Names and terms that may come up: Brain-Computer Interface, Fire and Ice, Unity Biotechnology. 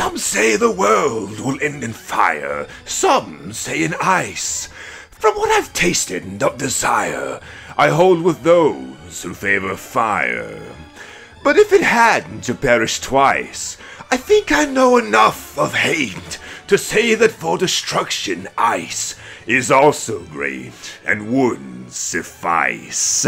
Some say the world will end in fire, some say in ice. From what I've tasted of desire, I hold with those who favor fire. But if it had to perish twice, I think I know enough of hate to say that for destruction ice is also great and would suffice.